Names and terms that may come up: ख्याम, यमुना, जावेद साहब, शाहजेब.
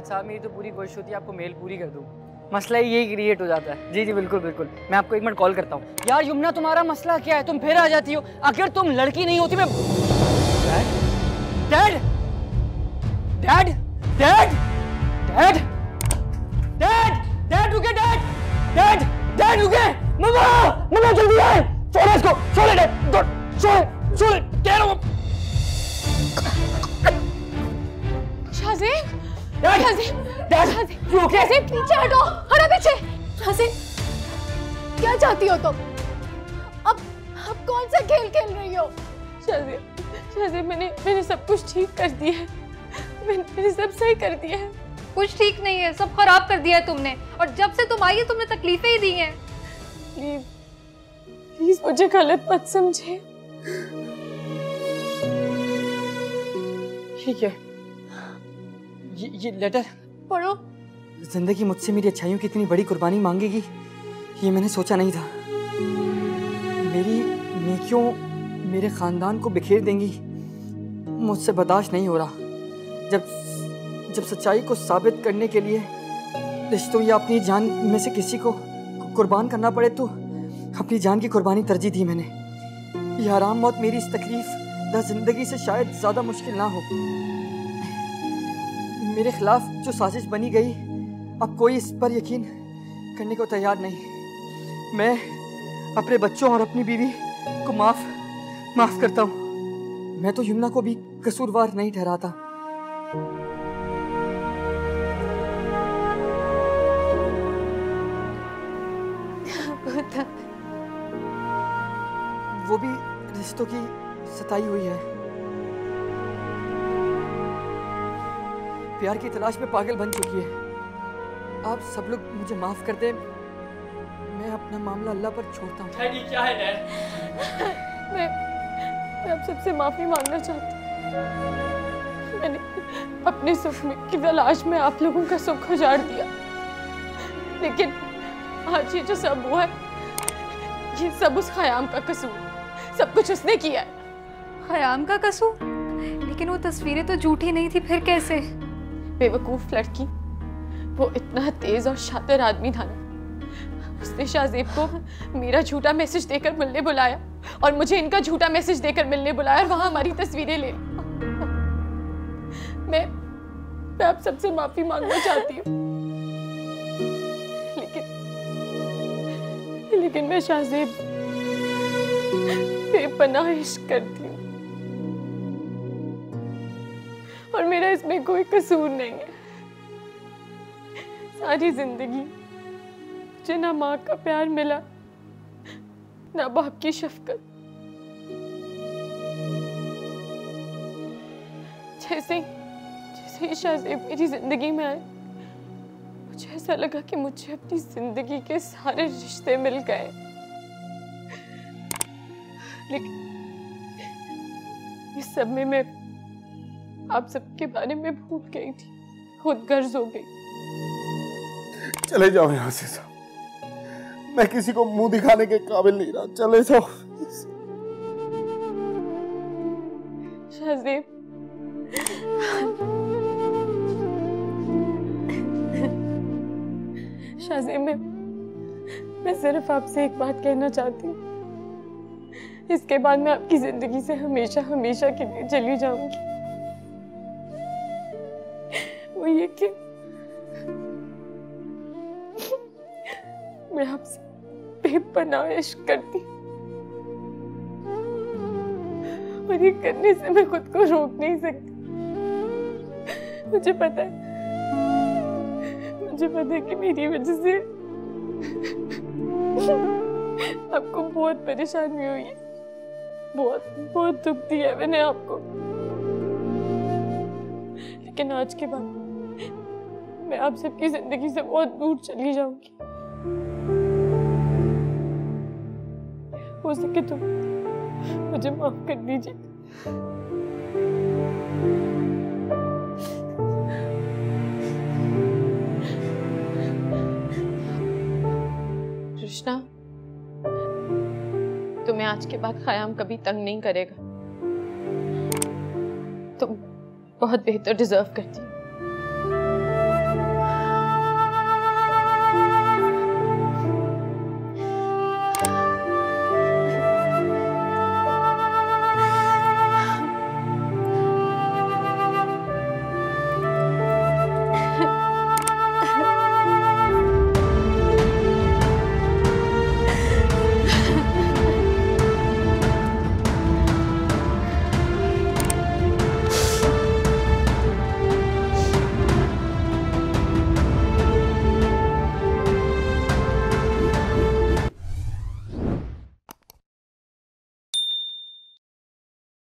जावेद साहब, मेरी तो पूरी कोशिश होती है आपको मेल पूरी कर दूँ, मसला यही क्रिएट हो जाता है। जी जी बिल्कुल बिल्कुल, मैं आपको एक मिनट कॉल करता हूँ। यार यमुना, तुम्हारा मसला क्या है? तुम फिर आ जाती हो। अगर तुम लड़की नहीं होती मैं dad dad dad dad dad dad रुके डैड डैड डैड रुके मम्मा मम्मा जल्दी आए, छोड़ो इसको, छोड़ो डैड, छोड़ो छोड़ो कह रहा हूँ। शाहजेब dad dad you okay? शाहजेब पीछे हटो, हटा पीछे। शाहजेब क्या चाहती हो तुम? तो अब कौन सा खेल खेल रही हो? शाहजेब शाहजेब मैंने सब कुछ ठीक कर दिया है, मैंने सब सही कर दिया है। कुछ ठीक नहीं है, सब खराब कर दिया है तुमने, और जब से तुम आई है तुमने तकलीफें ही दी हैं। प्लीज प्लीज मुझे गलत मत समझे। ठीक है, ये लेटर पढ़ो। जिंदगी मुझसे मेरी अच्छाइयों की इतनी बड़ी कुर्बानी मांगेगी, ये मैंने सोचा नहीं था। मेरी नेकियों मेरे खानदान को बिखेर देंगी, मुझसे बर्दाश्त नहीं हो रहा। जब सच्चाई को साबित करने के लिए रिश्तों या अपनी जान में से किसी को कुर्बान करना पड़े तो अपनी जान की कुर्बानी तरजीह दी मैंने। यह आराम मौत मेरी इस तकलीफ दा जिंदगी से शायद ज़्यादा मुश्किल ना हो। मेरे खिलाफ जो साजिश बनी गई, अब कोई इस पर यकीन करने को तैयार नहीं। मैं अपने बच्चों और अपनी बीवी को माफ़ करता हूँ। मैं तो यमुना को भी कसूरवार नहीं ठहराता। वो भी रिश्तों की सताई हुई है, प्यार की तलाश में पागल बन चुकी है। आप सब लोग मुझे माफ कर दें, मैं अपना मामला अल्लाह पर छोड़ता हूँ। डैडी क्या है डैड? मैं आप सबसे माफी मांगना चाहती हूँ। मैंने अपने सुख में की तलाश में आप लोगों का सुख उजाड़ दिया, लेकिन आज ये जो सब हुआ है ये सब उस ख्याम का कसूर, सब कुछ उसने किया है। ख्याम का कसूर? लेकिन वो तस्वीरें तो झूठी नहीं थी, फिर कैसे? बेवकूफ लड़की, वो इतना तेज और शातिर आदमी था ना, उसने शाहजेब को मेरा झूठा मैसेज देकर मिलने बुलाया और मुझे इनका झूठा मैसेज देकर मिलने बुलाया और वहां हमारी तस्वीरें ले ली। मैं आप सबसे माफी मांगना चाहती हूँ, लेकिन मैं शाहजेब बेपनाह इश्क करती हूँ और मेरा इसमें कोई कसूर नहीं है। सारी जिंदगी मुझे ना माँ का प्यार मिला ना बाप की शफकत। जैसे ही शाहजेब मेरी जिंदगी में आए, मुझे ऐसा लगा कि मुझे अपनी जिंदगी के सारे रिश्ते मिल गए, लेकिन इस सब में मैं आप सबके बारे में भूल गई थी, खुद गर्ज हो गई। चले जाओ यहाँ से साहब, मैं किसी को मुंह दिखाने के काबिल नहीं रहा, चले जाओ। शाहजेब शाहजेब मैं सिर्फ आपसे एक बात कहना चाहती हूँ, इसके बाद मैं आपकी जिंदगी से हमेशा हमेशा के लिए चली जाऊंगी। वो ये कि मैं आपसे बेपनाह इश्क करती और ये करने से मैं खुद को रोक नहीं सकती। मुझे पता है कि मेरी वजह से आपको बहुत परेशानी हुई है, बहुत दुख दिया है मैंने आपको, लेकिन आज के बाद मैं आप सबकी जिंदगी से बहुत दूर चली जाऊंगी। हो सके तो मुझे माफ कर दीजिए। तुम्हें आज के बाद ख्याम कभी तंग नहीं करेगा, तुम बहुत बेहतर डिजर्व करती।